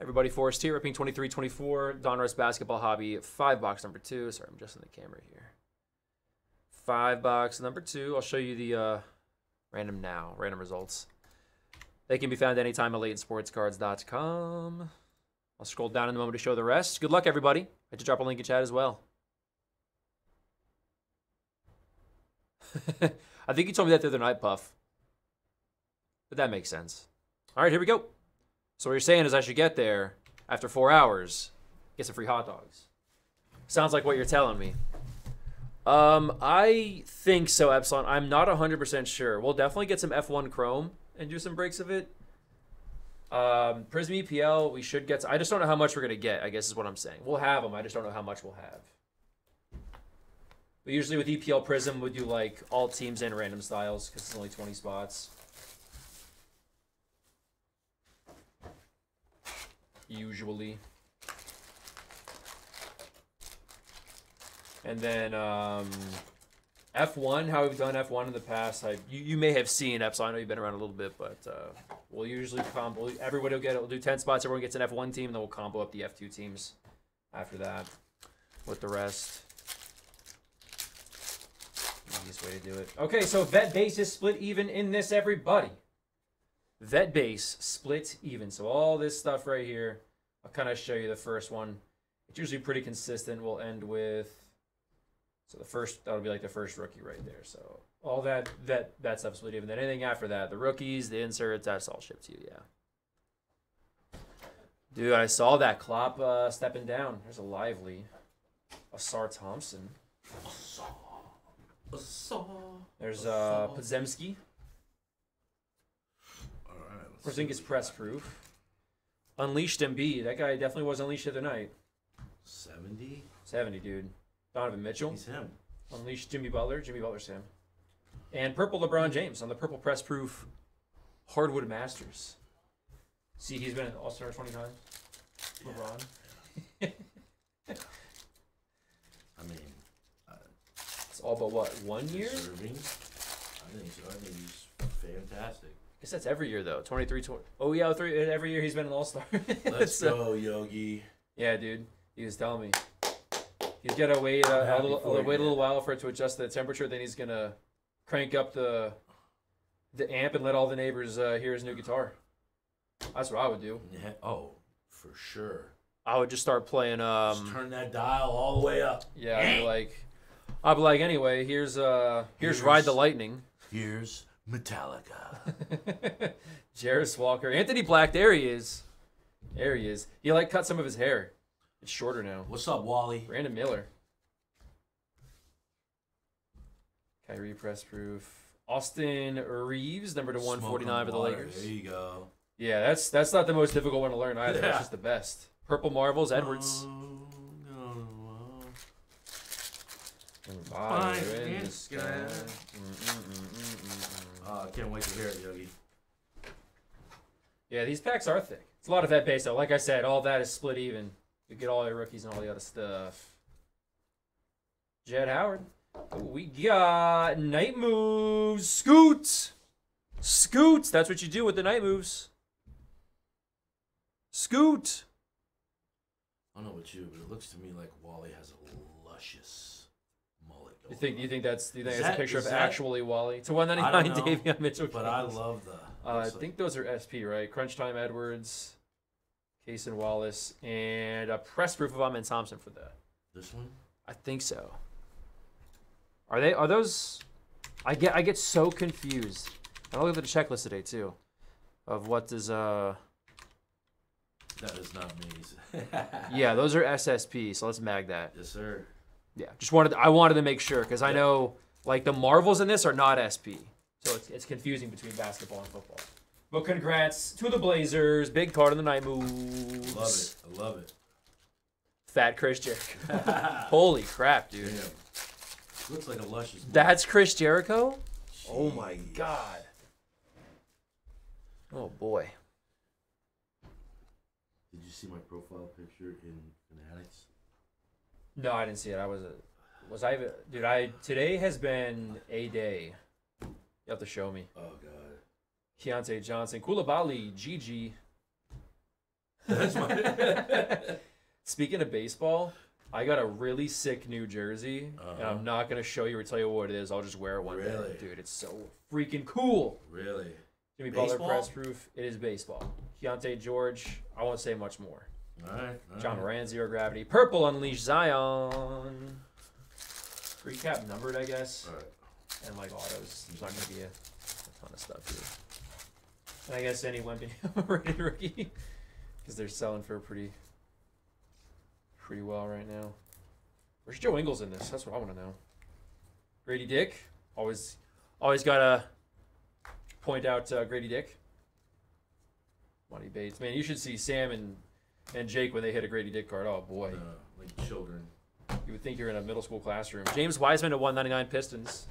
Everybody, Forrest here, ripping 2324. Donruss Basketball Hobby, 5 box number 2. Sorry, I'm adjusting the camera here. 5 box number 2. I'll show you the random results. They can be found anytime at LatenSportsCards.com. I'll scroll down in a moment to show the rest. Good luck, everybody. I just drop a link in chat as well. I think you told me that the other night, Puff. But that makes sense. All right, here we go. So what you're saying is I should get there after 4 hours, get some free hot dogs. Sounds like what you're telling me. I think so, Epsilon. I'm not 100% sure. We'll definitely get some F1 Chrome and do some breaks of it. Prism EPL, we should get... I just don't know how much we're going to get, I guess is what I'm saying. We'll have them. I just don't know how much we'll have. But usually with EPL Prism, we do like all teams and random styles because it's only 20 spots. Usually. And then F1, how we've done F1 in the past. You may have seen Epsilon. I know you've been around a little bit, but we'll usually combo. Everybody will get it. We'll do 10 spots. Everyone gets an F1 team, and then we'll combo up the F2 teams after that with the rest. Easiest way to do it. Okay, so vet base is split even in this, everybody. Vet base split even. So all this stuff right here, I'll kind of show you the first one. It's usually pretty consistent. We'll end with... So the first, that'll be like the first rookie right there. So all that stuff's split even. Then anything after that, the rookies, the inserts, that's all shipped to you, yeah. Dude, I saw that Klopp stepping down. There's a Lively. Asar Thompson. Asar. There's Podziemski. All right. I think it's press proof. Unleashed MB. That guy definitely was unleashed the other night. 70? 70, dude. Donovan Mitchell. He's him. Unleashed Jimmy Butler. Jimmy Butler's him. And purple LeBron James on the purple press proof hardwood masters. See, he's been an all-star 20 times. LeBron. Yeah. I mean, it's all but what, 1 year? Deserving. I think so. I think he's fantastic. I guess that's every year though. 23, 20. Oh yeah, every year he's been an all-star. Let's go, Yogi. Yeah, dude. He was telling me. He's got to wait a little while for it to adjust the temperature. Then he's going to crank up the amp and let all the neighbors hear his new guitar. That's what I would do. Yeah. Oh, for sure. I would just start playing. Just turn that dial all the way up. Yeah. I'd be like, anyway, here's Ride the Lightning. Here's Metallica. Jarvis Walker. Anthony Black. There he is. There he is. He like cut some of his hair. It's shorter now. What's up, Wally? Brandon Miller. Kyrie press proof. Austin Reeves, number to 149 for the Lakers. There you go. Yeah, that's not the most difficult one to learn either. Yeah. That's just the best. Purple Marvels, Edwards. I can't wait to hear it, Yogi. Yeah, these packs are thick. It's a lot of that base, though. Like I said, all that is split even. You get all your rookies and all the other stuff. Jed Howard. We got Night Moves. Scoot! Scoot! That's what you do with the Night Moves. Scoot! I don't know about you, but it looks to me like Wally has a luscious mullet. You think that's a picture of actually Wally? It's a 199 Davion Mitchell. But I love the... I think those are SP, right? Crunch Time Edwards. Cason Wallace, and a press proof of Amen Thompson for that. This one? I think so. Are those I get so confused. And I'll look at the checklist today too. Of what is That is not me. Yeah, those are SSP, so let's mag that. Yes, sir. Yeah. I wanted to make sure because I know like the Marvels in this are not SP. So it's confusing between basketball and football. But congrats to the Blazers. Big card in the Night Moves. Love it. I love it. Fat Chris Jericho. Holy crap, dude. Damn. Looks like a luscious boy. That's Chris Jericho? Jeez. Oh, my God. Oh, boy. Did you see my profile picture in Fanatics? No, I didn't see it. Today has been a day. You have to show me. Oh, God. Keyontae Johnson, Coulibaly, GG. That's my... Speaking of baseball, I got a really sick new jersey, and I'm not going to show you or tell you what it is. I'll just wear it one day. Dude, it's so freaking cool. Really? Jimmy Butler press proof. It is baseball. Keyontae George. I won't say much more. All right. All John Moran, Zero Gravity. Purple Unleashed Zion. Recap numbered, I guess. All right. And like autos. There's not going to be a ton of stuff here. And I guess any Wemby rated rookie. Because they're selling for pretty well right now. Where's Joe Ingles in this? That's what I want to know. Grady Dick. Always got to point out Grady Dick. Monty Bates. Man, you should see Sam and Jake when they hit a Grady Dick card. Oh, boy. Like children. You would think you're in a middle school classroom. James Wiseman to 199 Pistons.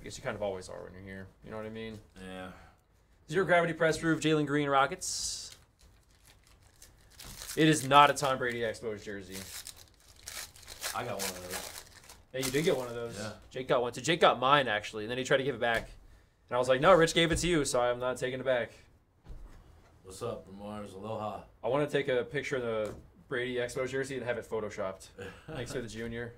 I guess you kind of always are when you're here. You know what I mean? Yeah. Zero Gravity press roof. Jalen Green, Rockets. It is not a Tom Brady Expos jersey. I got one of those. Yeah, you did get one of those. Yeah. Jake got one too. Jake got mine, actually, and then he tried to give it back. And I was like, no, Rich gave it to you, so I'm not taking it back. What's up, Mars? Aloha. I want to take a picture of the Brady Expos jersey and have it photoshopped. Thanks to the junior.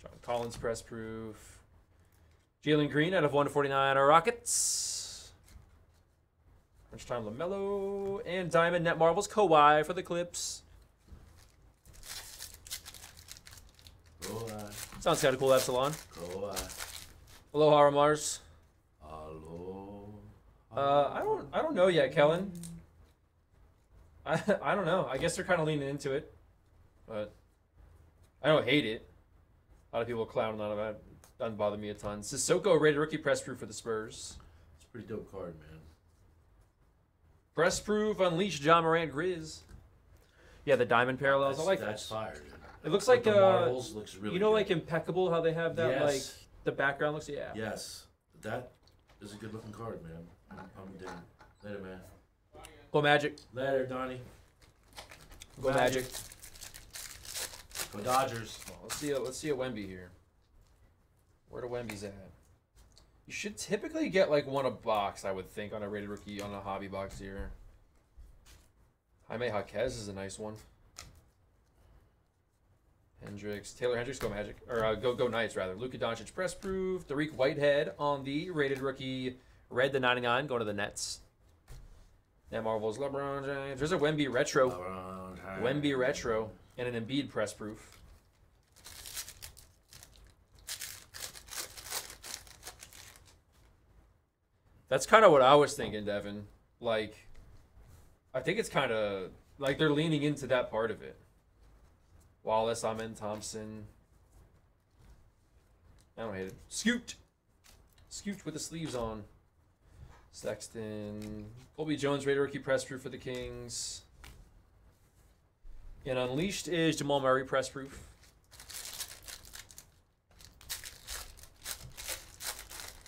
John Collins press proof. Jalen Green out of 149 are Rockets. Crunch Time LaMelo and Diamond Net Marvels Kawhi for the Clips. Kawhi. Sounds kind of cool, Epsilon. Kawhi. Aloha, Mars. Aloha. I don't know yet, Kellen. I don't know. I guess they're kind of leaning into it, but I don't hate it. A lot of people clown on it. Doesn't bother me a ton. Sissoko rated rookie press proof for the Spurs. It's a pretty dope card, man. Press proof, Unleashed, John Moran, Grizz. Yeah, the diamond parallels. I like that. That's fire. It looks like the Marvels looks really. You know, good. Like Impeccable, how they have that. Yes. Like the background looks. Yeah. Yes, that is a good looking card, man. I'm digging. Later, man. Go Magic. Later, Donnie. Go Magic. Go Dodgers. Oh, let's see a Wemby here. Where the Wemby's at? You should typically get like one a box, I would think, on a rated rookie, on a hobby box here. Jaime Jaquez is a nice one. Hendricks, Taylor Hendricks, go Magic, or go Knights rather. Luka Doncic press proof. Dariq Whitehead on the rated rookie, red the 99, going to the Nets. That Marvel's LeBron James. There's a Wemby retro, Wemby retro, and an Embiid press proof. That's kind of what I was thinking, Devin. Like, I think it's kind of like they're leaning into that part of it. Wallace, Amen Thompson. I don't hate it. Scoot. Scoot with the sleeves on. Sexton. Colby Jones, rated rookie press proof for the Kings. And Unleashed is Jamal Murray press proof.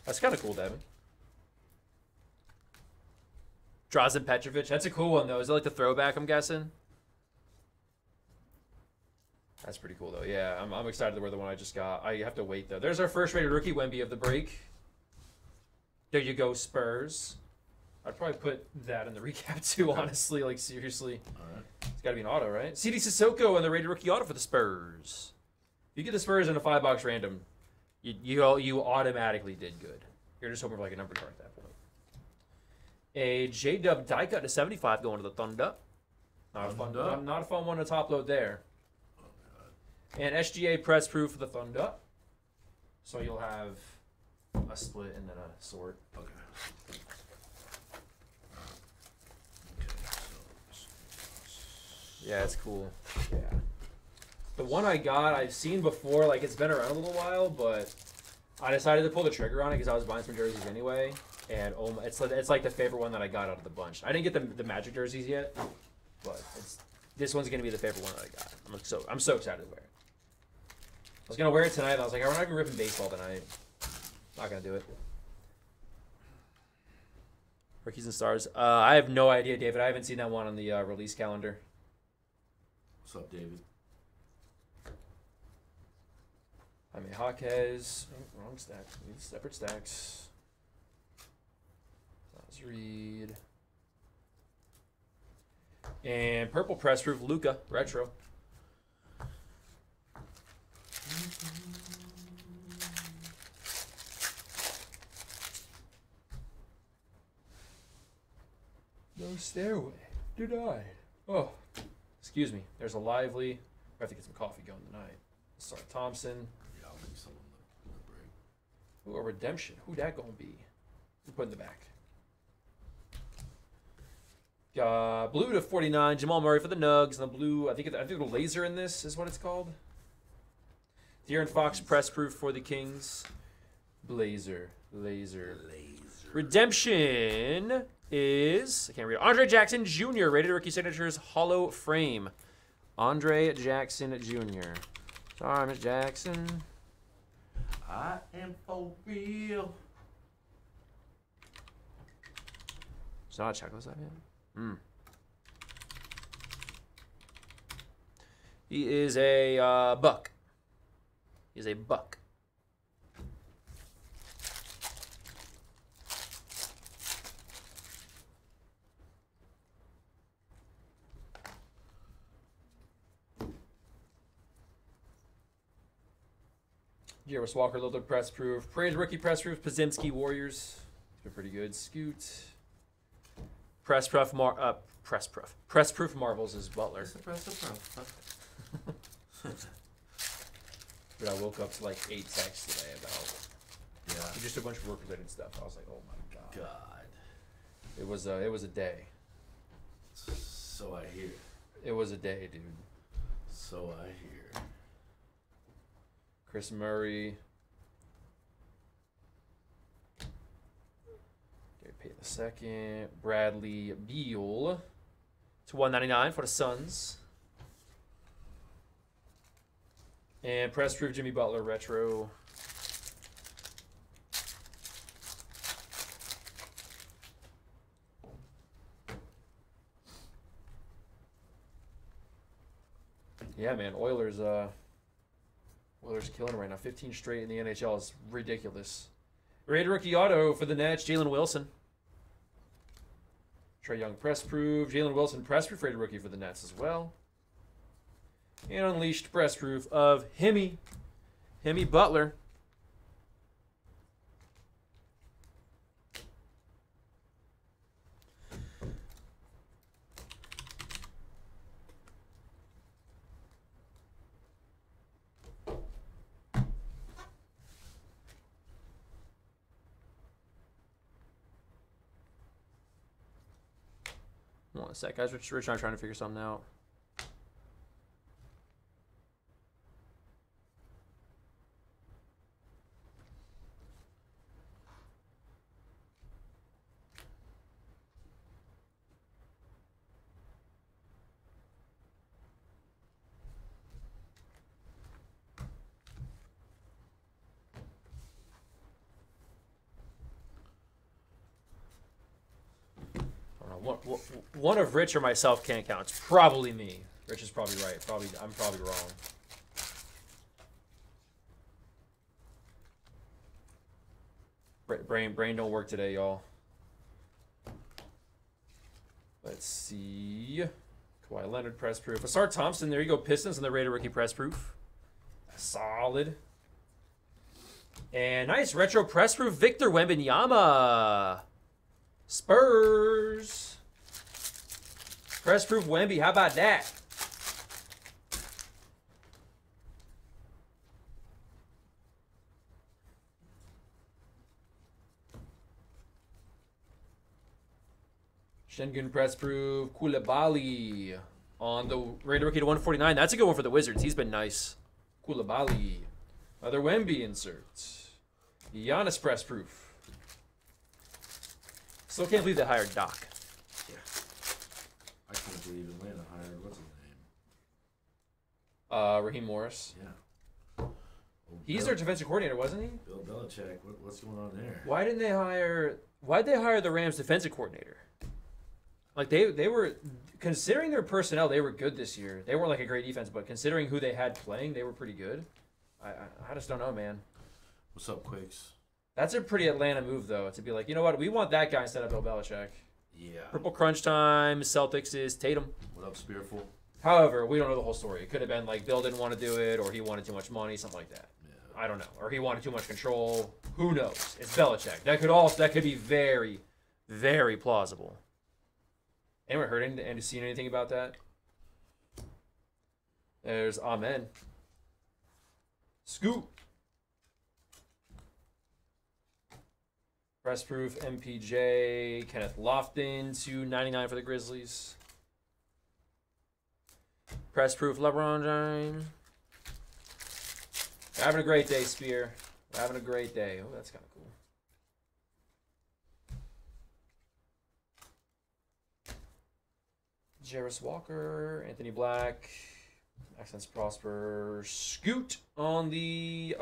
That's kind of cool, Devin. Drazen Petrovic. That's a cool one, though. Is it like the throwback, I'm guessing? That's pretty cool, though. Yeah, I'm excited about the one I just got. I have to wait, though. There's our first rated rookie, Wemby of the break. There you go, Spurs. I'd probably put that in the recap, too, honestly. Like, seriously. All right. It's got to be an auto, right? CD Sissoko and the rated rookie auto for the Spurs. If you get the Spurs in a $5 random, you automatically did good. You're just hoping for, like, a number card at that point. A J-Dub die cut to 75 going to the Thunder. Not a fun one to top load there. Oh, God. And SGA press proof for the Thunder. So you'll have a split and then a sort. Okay. Yeah, it's cool. Yeah. The one I got, I've seen before. Like, it's been around a little while, but I decided to pull the trigger on it because I was buying some jerseys anyway. And oh my, it's like the favorite one that I got out of the bunch. I didn't get the Magic jerseys yet, but this one's gonna be the favorite one that I got. I'm so excited to wear it. I was gonna wear it tonight, and I was like, oh, we're not even ripping baseball tonight. Not gonna do it. Rookies and Stars. I have no idea, David. I haven't seen that one on the release calendar. What's up, David? I mean, Jaquez. Oh, wrong stack. We need separate stacks. Read And purple press proof, Luka, retro. No stairway, denied. Oh, excuse me. There's a Lively. I have to get some coffee going tonight. Asar Thompson. Yeah, I'll make some on the break. Ooh, a redemption. Who that gonna be? We put in the back. Blue /49, Jamal Murray for the Nugs. And the blue, I think the laser in this is what it's called. De'Aaron Fox press proof for the Kings. Blazer, laser. Redemption is, I can't read it. Andre Jackson Jr. Rated rookie signatures, hollow frame. Andre Jackson Jr. Sorry, Miss Jackson. I am for real. It's not a checklist yet. He is a buck. He's a buck. Jarvis Walker, Lillard press proof. Praise rookie press proof. Podziemski Warriors. It's been pretty good. Scoot. Press proof Marvels is Butler. It's a press proof. Dude, I woke up to like 8 texts today about just a bunch of work-related stuff. I was like, oh my god. It was a day. So I hear. It was a day, dude. So I hear. Chris Murray. The second, Bradley Beal /199 for the Suns. And press proof Jimmy Butler retro. Yeah, man, Oilers killing right now. 15 straight in the NHL is ridiculous. Rated rookie auto for the Nets, Jalen Wilson. Trae Young press proof. Jalen Wilson press proof rated rookie for the Nets as well. And Unleashed press proof of Jimmy Butler. A sec, guys. We're trying to figure something out. One of Rich or myself can't count. It's probably me. Rich is probably right. I'm probably wrong. Brain don't work today, y'all. Let's see. Kawhi Leonard press proof. Asar Thompson. There you go. Pistons and the rated rookie press proof. Solid. And nice retro press proof. Victor Wembanyama. Spurs. Press proof Wemby, how about that? Şengün press proof Coulibaly on the rated rookie /149. That's a good one for the Wizards. He's been nice. Coulibaly. Other Wemby inserts. Giannis press proof. Still can't believe they hired Doc. I can't believe Atlanta hired, what's his name? Raheem Morris. Yeah. Well, he's their defensive coordinator, wasn't he? Bill Belichick. What's going on there? Why'd they hire the Rams defensive coordinator? Like they were, considering their personnel, they were good this year. They weren't like a great defense, but considering who they had playing, they were pretty good. I just don't know, man. What's up, Quakes? That's a pretty Atlanta move, though, to be like, you know what? We want that guy instead of Bill Belichick. Yeah. Purple Crunch Time, Celtics is Tatum. What up, Spearful? However, we don't know the whole story. It could have been like Bill didn't want to do it, or he wanted too much money, something like that. Yeah. I don't know. Or he wanted too much control. Who knows? It's Belichick. That could be very, very plausible. Anyone heard and seen anything about that? There's Amen. Scoop. Press Proof, MPJ, Kenneth Lofton, 299 for the Grizzlies. Press Proof, LeBron James. We're having a great day, Spear. We're having a great day. Oh, that's kind of cool. Jarris Walker, Anthony Black, Accents Prosper, Scoot on the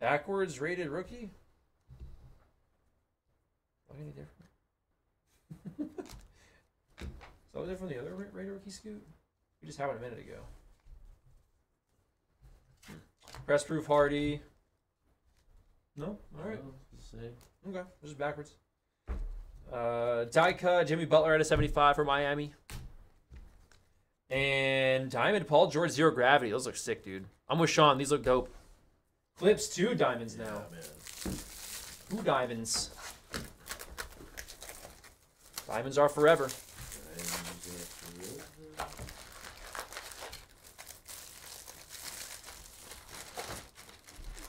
backwards rated rookie. Why any different? Is that different from the other rated rookie, Scoot? We just had it a minute ago. Press Proof Hardy. No, all right. Okay, this is backwards. Dyka, Jimmy Butler at a 75 for Miami. And Diamond, Paul George, Zero Gravity. Those look sick, dude. I'm with Sean. These look dope. Clips, two diamonds now. Yeah, man. Two diamonds. Diamonds are forever.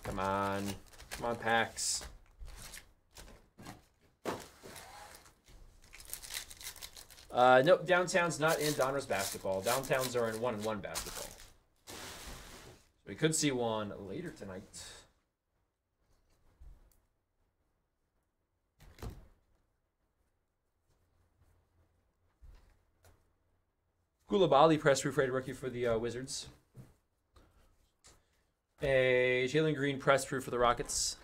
Come on. Come on, Pax. Nope, Downtown's not in Donruss basketball. Downtown's are in 1-and-1 basketball. So we could see one later tonight. Coulibaly, press proof rated rookie for the Wizards. A Jalen Green, press proof for the Rockets.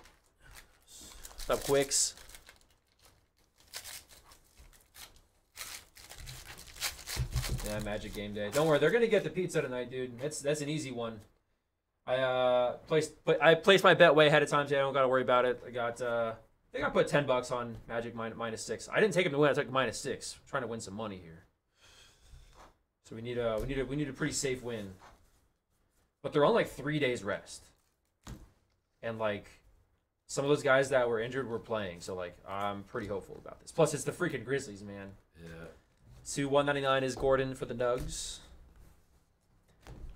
What's up, Quicks? Yeah, Magic Game Day. Don't worry, they're gonna get the pizza tonight, dude. That's an easy one. I placed my bet way ahead of time today. I don't gotta worry about it. I think I put $10 on Magic -6. I didn't take him to win. I took -6. I'm trying to win some money here. So we need a pretty safe win. But they're on like 3 days rest, and like some of those guys that were injured were playing. So like I'm pretty hopeful about this. Plus it's the freaking Grizzlies, man. Yeah. To 199 is Gordon for the Nugs.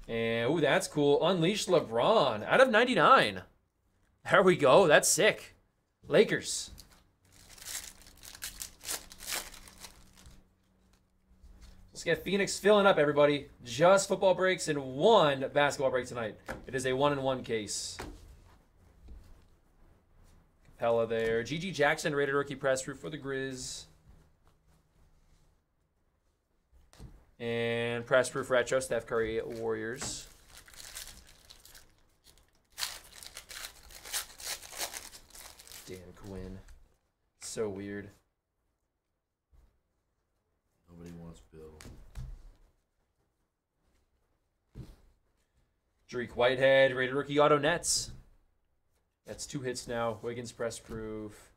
And, ooh, that's cool. Unleashed LeBron out of 99. There we go. That's sick. Lakers. Let's get Phoenix filling up, everybody. Just football breaks and one basketball break tonight. It is a 1-and-1 case. Capella there. Gigi Jackson, rated rookie press through for the Grizz. And press proof retro, Steph Curry Warriors. Dan Quinn. So weird. Nobody wants Bill. Drake Whitehead, rated rookie auto Nets. That's two hits now. Wiggins press proof.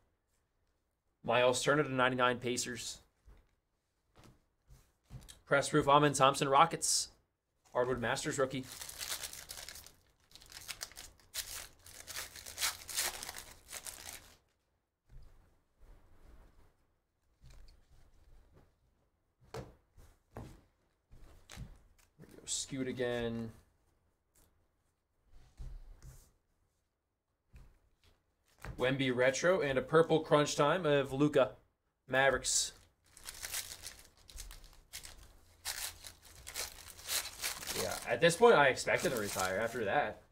Miles Turner to 99 Pacers. Press proof, Asar Thompson, Rockets. Hardwood Masters rookie. There we go, Scoot again. Wemby retro and a purple crunch time of Luka Mavericks. At this point, I expected to retire after that.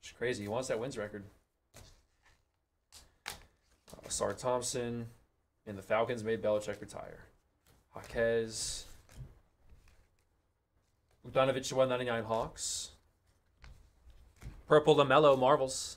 It's crazy. He wants that wins record. Asar Thompson. And the Falcons made Belichick retire. Jaquez. Bogdanovich to 199 Hawks. Purple LaMelo Marvels.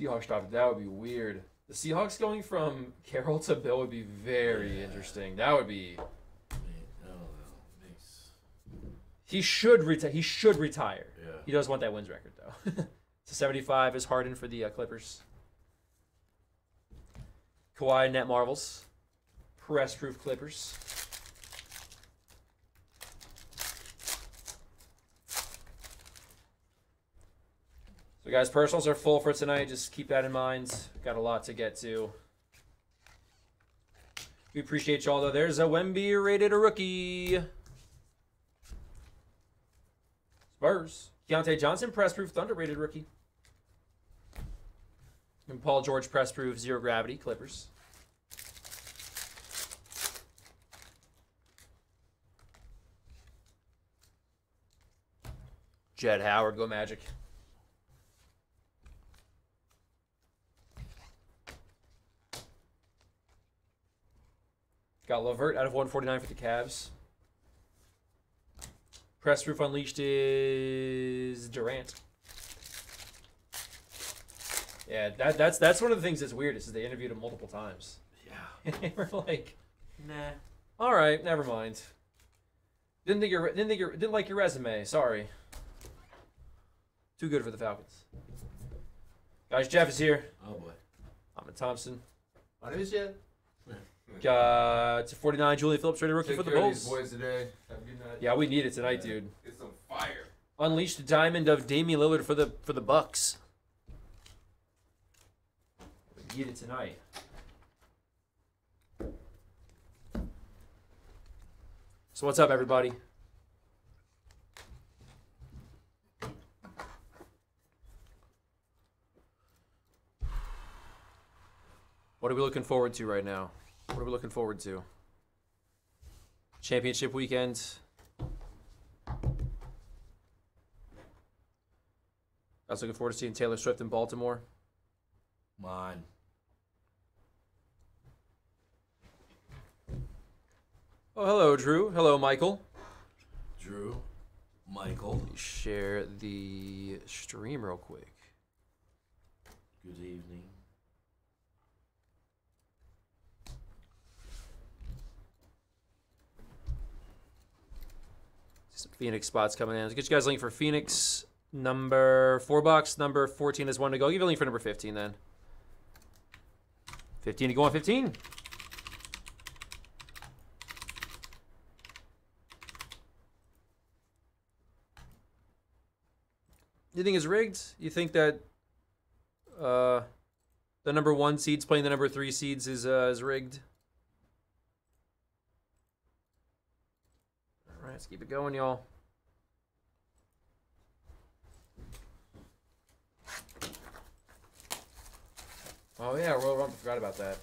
Seahawks topic. That would be weird. The Seahawks going from Carroll to Bill would be very interesting. That would be. I don't know. Nice. He should retire. He should retire. Yeah. He does want that wins record though. So 75 is Harden for the Clippers. Kawhi Net Marvels. Press proof Clippers. So guys, personals are full for tonight. Just keep that in mind. Got a lot to get to. We appreciate y'all though. There's a Wemby rated a rookie. Spurs. Keyontae Johnson press proof Thunder rated rookie. And Paul George press proof Zero Gravity Clippers. Jed Howard go Magic. Got Levert out of 149 for the Cavs. Press Roof Unleashed is Durant. Yeah, that's one of the things that's weird is they interviewed him multiple times. Yeah. And they were like, nah. All right, never mind. Didn't like your resume. Sorry. Too good for the Falcons. Guys, Jeff is here. Oh boy. I'm a Thompson. What is Jeff? Got to 49, Julia Phillips rated rookie for the Bulls. Take care of these boys today. Have a good night. Yeah, we need it tonight, dude. It's on fire. Unleashed the Diamond of Damian Lillard for the Bucks. We need it tonight. So what's up, everybody? What are we looking forward to right now? What are we looking forward to? Championship weekend. I was looking forward to seeing Taylor Swift in Baltimore. Come on. Oh, hello, Drew. Hello, Michael. Drew. Michael. Let me share the stream real quick. Good evening. Some Phoenix spots coming in. I'll get you guys a link for Phoenix. Number 4 box. Number 14 is one to go. I'll give you a link for number 15 then. 15 to go on 15. You think it's rigged? You think that the number 1 seeds playing the number 3 seeds is rigged? Let's keep it going, y'all. Oh, yeah, Royal Rumble. Forgot about that.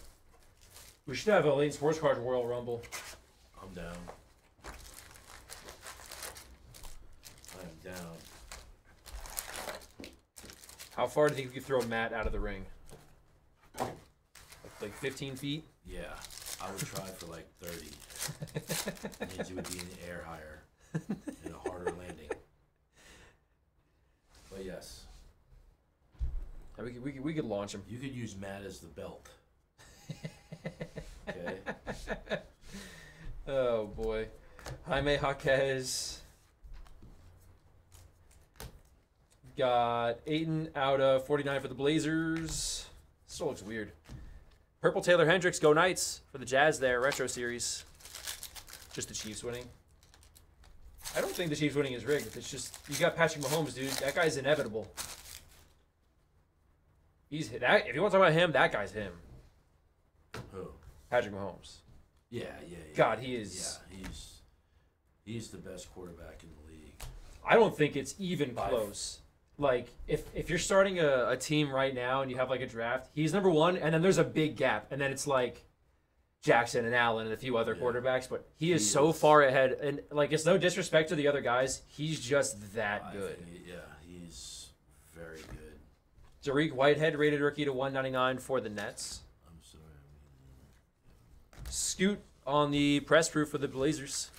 We should have a Elite Sports Card Royal Rumble. I'm down. I'm down. How far do you think you could throw Matt out of the ring? Like 15 feet? Yeah, I would try for like 30. Means you would be in the air higher and a harder landing. But yes, we could launch him. You could use Matt as the belt. Okay. Oh boy, Jaime Jaquez got Ayton out of 49 for the Blazers. Still looks weird. Purple Taylor Hendricks go Knights for the Jazz there retro series. Just the Chiefs winning. I don't think the Chiefs winning is rigged. It's just, you got Patrick Mahomes, dude. That guy's inevitable. He's hit. If you want to talk about him, that guy's him. Who? Patrick Mahomes. Yeah. God, he is. Yeah, he's the best quarterback in the league. I don't think it's even close. Like, if you're starting a team right now and you have, like, a draft, he's number 1, and then there's a big gap, and then it's, like, Jackson and Allen and a few other quarterbacks, but he is so far ahead, and like it's no disrespect to the other guys, he's just that good. He's very good. Dariq Whitehead rated rookie to 199 for the Nets. I'm sorry. Scoot on the press proof for the Blazers.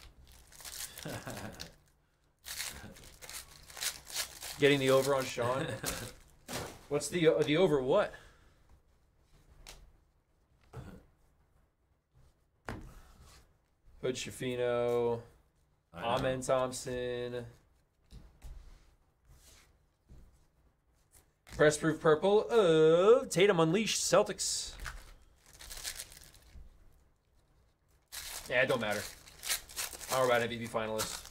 Getting the over on Sean. What's the over what? Podziemski, Amen Thompson. Press proof purple of Tatum Unleashed Celtics. Yeah, it don't matter. All right, MVP finalist.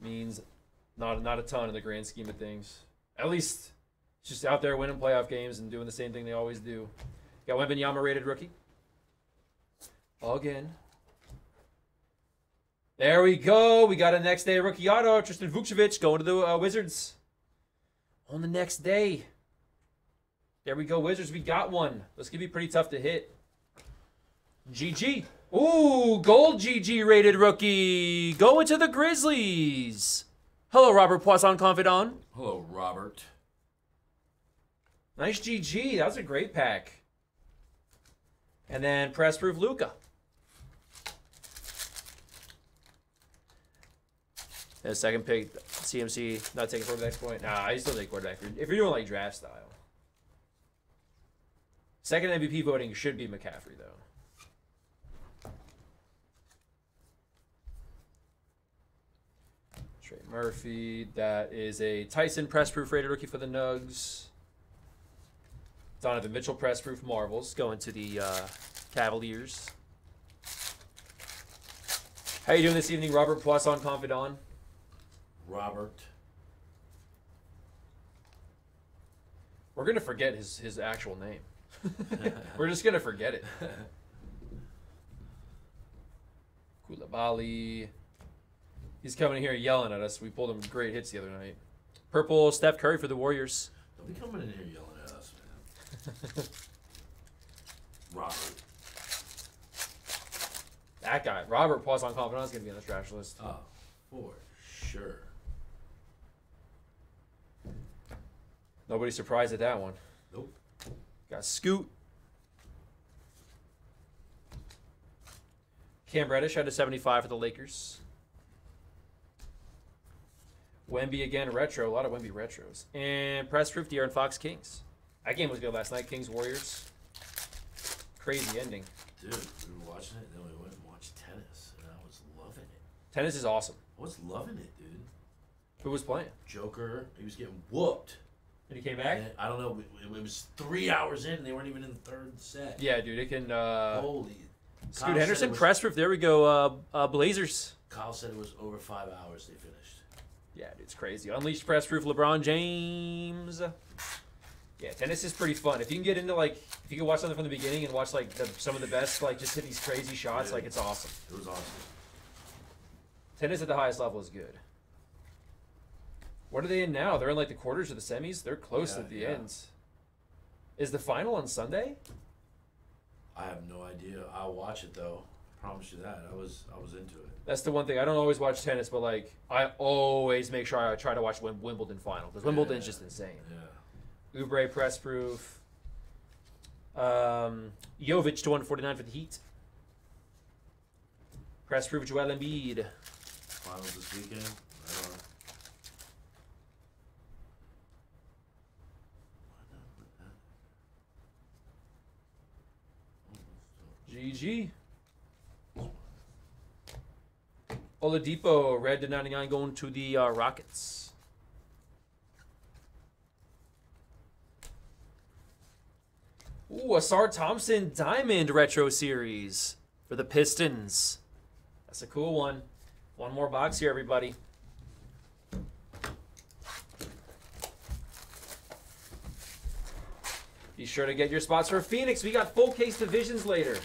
Means not a ton in the grand scheme of things. At least it's just out there winning playoff games and doing the same thing they always do. Got Wembanyama rated rookie. Again. There we go. We got a next day rookie auto. Tristan Vucevic going to the Wizards on the next day. There we go, Wizards. We got one. This could be pretty tough to hit. GG. Ooh, gold GG rated rookie. Going to the Grizzlies. Hello, Robert Poisson Confidant. Hello, Robert. Nice GG. That was a great pack. And then press proof Luka. And the second pick, CMC not taking quarterback point. Nah, I still take quarterback. If you're doing like draft style. Second MVP voting should be McCaffrey, though. Trey Murphy. That is a Tyson press proof rated rookie for the Nugs. Donovan Mitchell press proof Marvels going to the Cavaliers. How you doing this evening, Robert Poisson Confidant? Robert. We're going to forget his actual name. We're just going to forget it. Coulibaly. He's coming here yelling at us. We pulled him great hits the other night. Purple Steph Curry for the Warriors. Don't be coming in here yelling at us, man. Robert. That guy. Robert Poisson Confidant is going to be on the trash list. Oh, for sure. Nobody's surprised at that one. Nope. Got Scoot. Cam Reddish had a 75 for the Lakers. Wemby again, retro. A lot of Wemby retros. And press proof De'Aaron Fox Kings. That game was good last night. Kings Warriors. Crazy ending. Dude, we were watching it, and then we went and watched tennis, and I was loving it. Tennis is awesome. I was loving it, dude. Who was playing? Joker. He was getting whooped. And he came back? And I don't know. It was 3 hours in, and they weren't even in the third set. Yeah, dude. It can... Holy... Scoot Kyle Henderson, press proof. There we go. Blazers. Kyle said it was over 5 hours they finished. Yeah, dude. It's crazy. Unleashed press proof. LeBron James. Yeah, tennis is pretty fun. If you can get into, like... If you can watch something from the beginning and watch, like, some of the best, like, just hit these crazy shots, dude, like, it's awesome. It was awesome. Tennis at the highest level is good. What are they in now? They're in like the quarters or the semis? They're close at the ends. Is the final on Sunday? I have no idea. I'll watch it though. I promise you that. I was into it. That's the one thing. I don't always watch tennis, but like I always make sure I try to watch Wimbledon final because Wimbledon's just insane. Yeah. Oubre press proof. Jovic to 149 for the Heat. Press proof Joel Embiid. Finals this weekend. I don't know. GG. Oladipo, red to 99, going to the Rockets. Ooh, Asar Thompson, Diamond Retro Series for the Pistons. That's a cool one. One more box here, everybody. Be sure to get your spots for Phoenix. We got full case divisions later.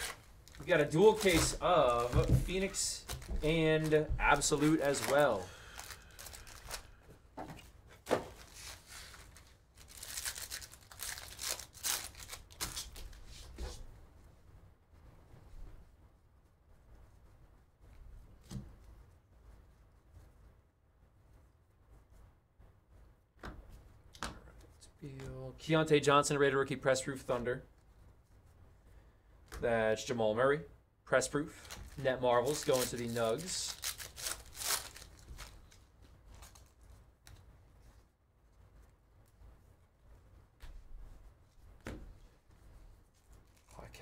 We got a dual case of Phoenix and Absolute as well. Keyontae Johnson, rated rookie, press proof Thunder. That's Jamal Murray, press proof. Net Marvels going to the Nugs.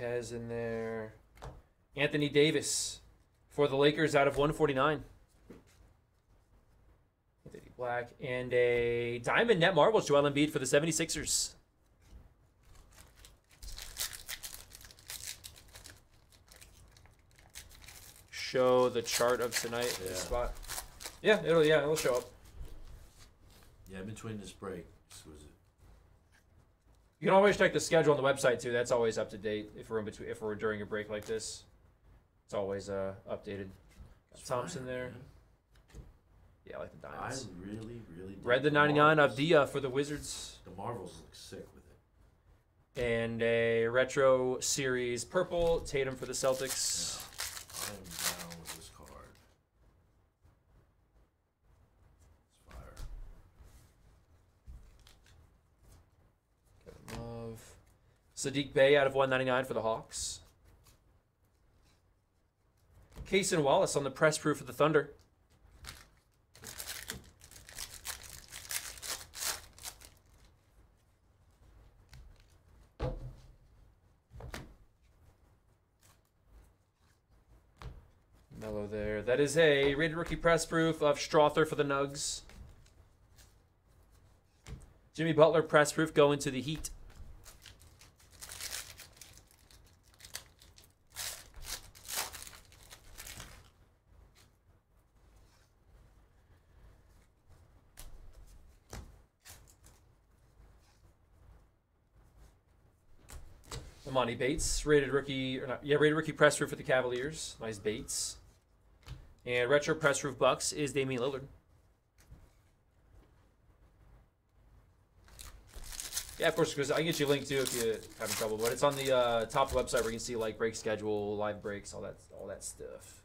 Kez in there. Anthony Davis for the Lakers out of 149. Anthony Black and a Diamond Net Marvels, Joel Embiid for the 76ers. Show the chart of tonight. Yeah. This spot. Yeah, it'll show up. Yeah, in between this break. You can always check the schedule on the website too. That's always up to date. If we're in between, if we're during a break like this, it's always updated. Got Thompson there. Yeah, I like the diamonds. I really read the 99 Marvels. Of Dia for the Wizards. The Marvels look sick with it. And a retro series purple Tatum for the Celtics. Yeah. I'm down with this card. It's fire. Kevin Love. Sadiq Bey out of 199 for the Hawks. Cason Wallace on the press proof for the Thunder. There. That is a rated rookie press proof of Strother for the Nugs. Jimmy Butler press proof going to the Heat. Imani Bates, rated rookie press proof for the Cavaliers. Nice Bates. And retro press roof Bucks is Damian Lillard. Yeah, of course, Chris, I can get you a link too if you're having trouble. But it's on the top website where you can see like break schedule, live breaks, all that stuff.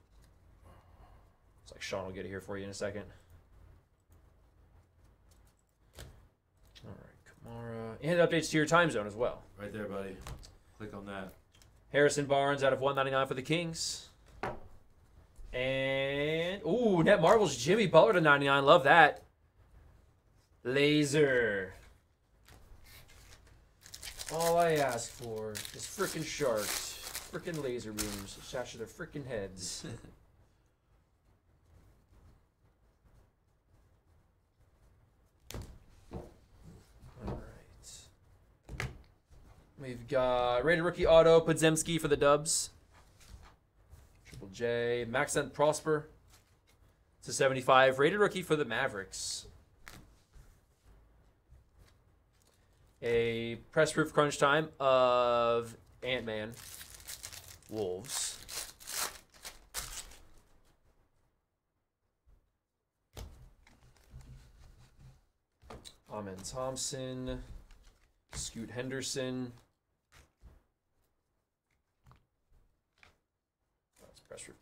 It's like Sean will get it here for you in a second. All right, Kamara, and updates to your time zone as well. Right there, buddy. Click on that. Harrison Barnes out of 199 for the Kings. And, ooh, Net Marvels, Jimmy Butler to 99. Love that. Laser. All I ask for is frickin' sharks. Frickin' laser beams. Shots to their frickin' heads. All right. We've got rated rookie auto, Podziemski for the Dubs. J. Maxent Prosper to 75. Rated rookie for the Mavericks. A press proof crunch time of Ant-Man. Wolves. Amen Thompson. Scoot Henderson.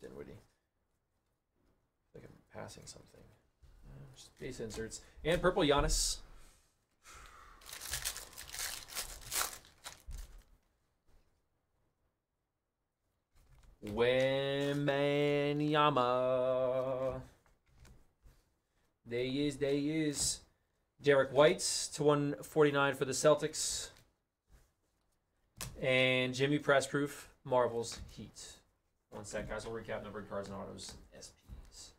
Dinwiddie. I think I'm passing something. Just base inserts. And purple Giannis. Wembanyama. They is. Derek White to 149 for the Celtics. And Jimmy Pressproof, Marvel's Heat. One sec, guys. We'll recap numbered cards and autos and SPs.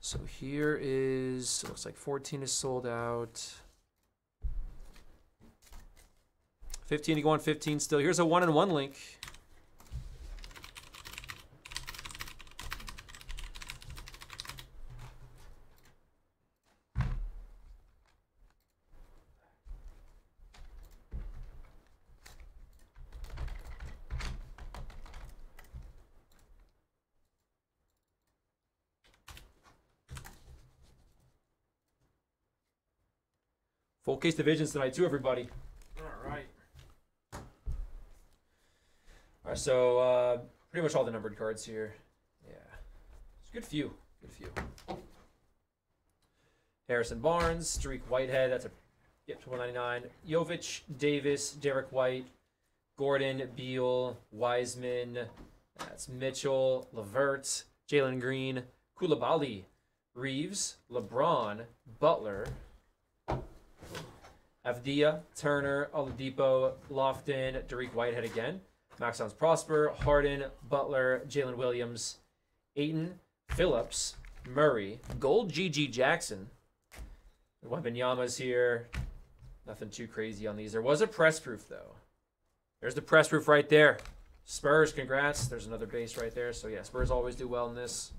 So here is, looks like 14 is sold out. 15 to go on 15 still. Here's a 1-in-1 link. Full case divisions tonight too, everybody. All right. All right. So pretty much all the numbered cards here. Yeah, it's a good few. Good few. Harrison Barnes, Tariq Whitehead. That's a yep. 199. Jovic, Davis, Derek White, Gordon, Beal, Wiseman. That's Mitchell, Levert, Jalen Green, Coulibaly, Reeves, LeBron, Butler, Avdia, Turner, Oladipo, Lofton, Dariq Whitehead again, Maxence Prosper, Harden, Butler, Jalen Williams, Ayton, Phillips, Murray, Gold GG Jackson. Wembanyama's here. Nothing too crazy on these. There was a press proof, though. There's the press proof right there. Spurs, congrats. There's another base right there. So, yeah, Spurs always do well in this.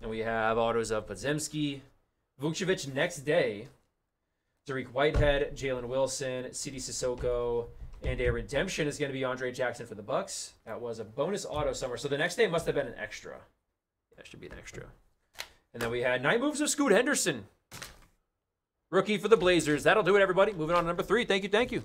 And we have autos of Podziemski, Vucevic next day, Dariq Whitehead, Jalen Wilson, Sidi Sissoko, and a redemption is going to be Andre Jackson for the Bucks. That was a bonus auto somewhere. So the next day must have been an extra. That should be an extra. And then we had Night Moves of Scoot Henderson, rookie for the Blazers. That'll do it, everybody. Moving on to number 3. Thank you, thank you.